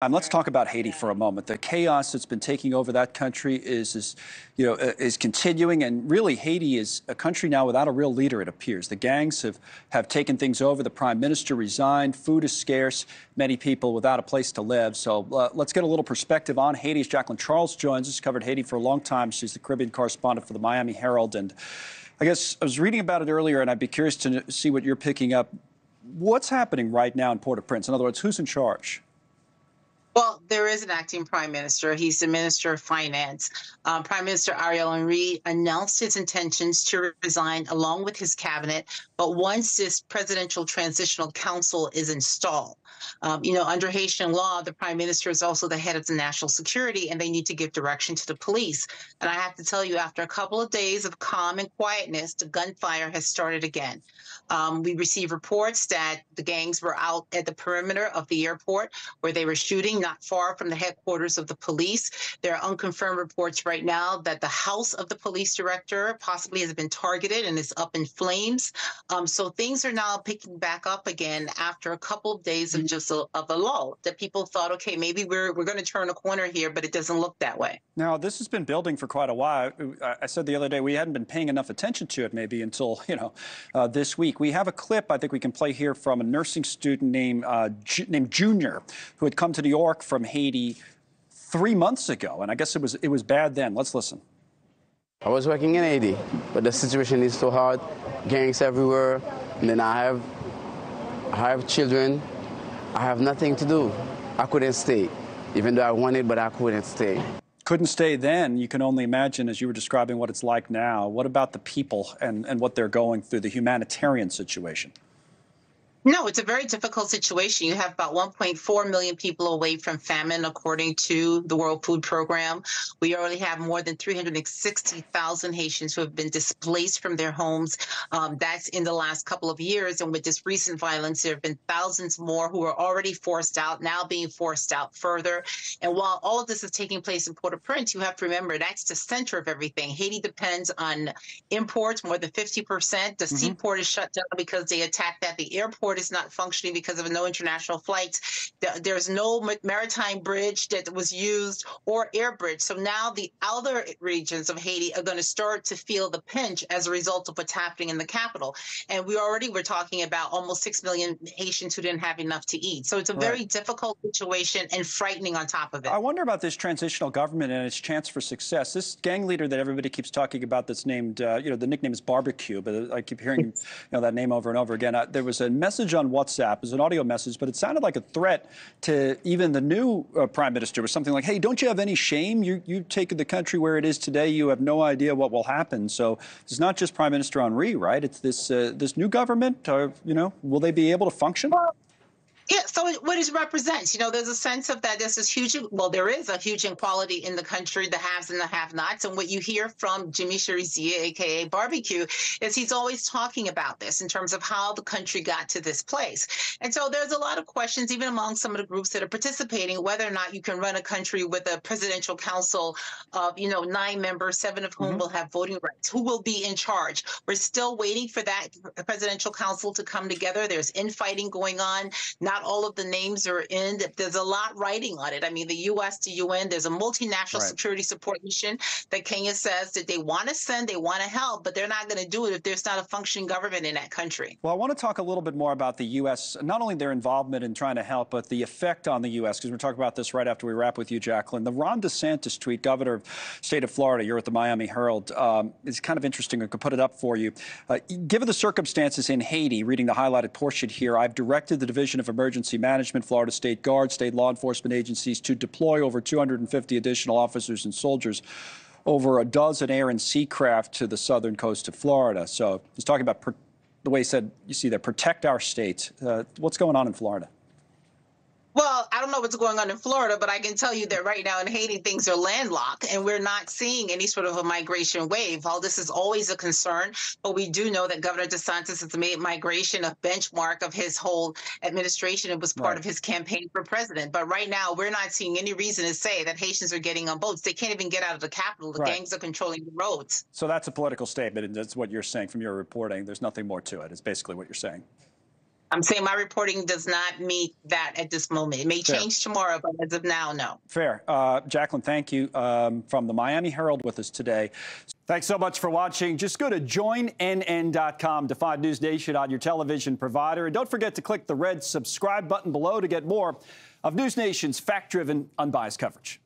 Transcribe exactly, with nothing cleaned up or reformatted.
Um, let's talk about Haiti for a moment. The chaos that's been taking over that country is, is, you know, is continuing, and really Haiti is a country now without a real leader, it appears. The gangs have, have taken things over. The prime minister resigned. Food is scarce. Many people without a place to live. So uh, let's get a little perspective on Haiti. Jacqueline Charles joins us, covered Haiti for a long time. She's the Caribbean correspondent for the Miami Herald. And I guess I was reading about it earlier, and I'd be curious to see what you're picking up. What's happening right now in Port-au-Prince? In other words, who's in charge? Well, there is an acting prime minister. He's the minister of finance. Um, Prime Minister Ariel Henry announced his intentions to resign along with his cabinet. But once this presidential transitional council is installed, um, you know, under Haitian law, the prime minister is also the head of the national security, and they need to give direction to the police. And I have to tell you, after a couple of days of calm and quietness, the gunfire has started again. Um, we received reports that the gangs were out at the perimeter of the airport where they were shooting, not far from the headquarters of the police. There are unconfirmed reports right now that the house of the police director possibly has been targeted and is up in flames. Um, so things are now picking back up again after a couple of days of just a, of a lull that people thought, okay, maybe we're, we're going to turn a corner here, but it doesn't look that way. Now, this has been building for quite a while. I said the other day we hadn't been paying enough attention to it maybe until, you know, uh, this week. We have a clip I think we can play here from a nursing student named, uh, named Junior, who had come to New York from Haiti three months ago, and I guess it was it was bad then. Let's listen. I was working in Haiti, but the situation is so hard, gangs everywhere, and then I have I have children. I have nothing to do. I couldn't stay, even though I wanted, but I couldn't stay. Couldn't stay then. You can only imagine, as you were describing, what it's like now. What about the people and, and what they're going through, the humanitarian situation? No, it's a very difficult situation. You have about one point four million people away from famine, according to the World Food Program. We already have more than three hundred sixty thousand Haitians who have been displaced from their homes. Um, that's in the last couple of years. And with this recent violence, there have been thousands more who are already forced out, now being forced out further. And while all of this is taking place in Port-au-Prince, you have to remember that's the center of everything. Haiti depends on imports, more than fifty percent. The mm-hmm. seaport is shut down because they attacked at the airport. Is not functioning because of no international flights. There's no maritime bridge that was used or air bridge. So now the other regions of Haiti are going to start to feel the pinch as a result of what's happening in the capital. And we already were talking about almost six million Haitians who didn't have enough to eat. So it's a right. very difficult situation and frightening on top of it. I wonder about this transitional government and its chance for success. This gang leader that everybody keeps talking about that's named, uh, you know, the nickname is Barbecue, but I keep hearing you know, that name over and over again. Uh, there was a message on WhatsApp is an audio message, but it sounded like a threat to even the new uh, prime minister. Was something like, "Hey, don't you have any shame? You you've taken the country where it is today. You have no idea what will happen." So it's not just Prime Minister Henry, right? It's this uh, this new government. Or, you know, will they be able to function? Yeah, so what it represents, you know, there's a sense of that this is huge, well, there is a huge inequality in the country, the haves and the have-nots. And what you hear from Jimmy Cherizier, a k a. Barbecue, is he's always talking about this in terms of how the country got to this place. And so there's a lot of questions, even among some of the groups that are participating, whether or not you can run a country with a presidential council of, you know, nine members, seven of whom mm-hmm. will have voting rights. Who will be in charge? We're still waiting for that presidential council to come together. There's infighting going on. Not Not all of the names are in. There's a lot writing on it. I mean, the U S, the U N, there's a multinational right. security support mission that Kenya says that they want to send, they want to help, but they're not going to do it if there's not a functioning government in that country. Well, I want to talk a little bit more about the U S, not only their involvement in trying to help, but the effect on the U S, because we're talking about this right after we wrap with you, Jacqueline. The Ron DeSantis tweet, governor of the state of Florida, you're at the Miami Herald, um, is kind of interesting. I could put it up for you. Uh, given the circumstances in Haiti, reading the highlighted portion here, I've directed the Division of Emergency Emergency Management, Florida State Guard, state law enforcement agencies to deploy over two hundred fifty additional officers and soldiers, over a dozen air and sea craft to the southern coast of Florida. So he's talking about per the way he said, you see there, protect our state. Uh, what's going on in Florida? Well, I don't know what's going on in Florida, but I can tell you that right now in Haiti, things are landlocked, and we're not seeing any sort of a migration wave. All this is always a concern, but we do know that Governor DeSantis has made migration a benchmark of his whole administration. It was part right. of his campaign for president. But right now, we're not seeing any reason to say that Haitians are getting on boats. They can't even get out of the capital. The right. gangs are controlling the roads. So that's a political statement, and that's what you're saying from your reporting. There's nothing more to it. It's basically what you're saying. I'm saying my reporting does not meet that at this moment. It may Fair. change tomorrow, but as of now, no. Fair. Uh, Jacqueline, thank you um, from the Miami Herald with us today. Thanks so much for watching. Just go to join N N dot com to find News Nation on your television provider. And don't forget to click the red subscribe button below to get more of News Nation's fact-driven, unbiased coverage.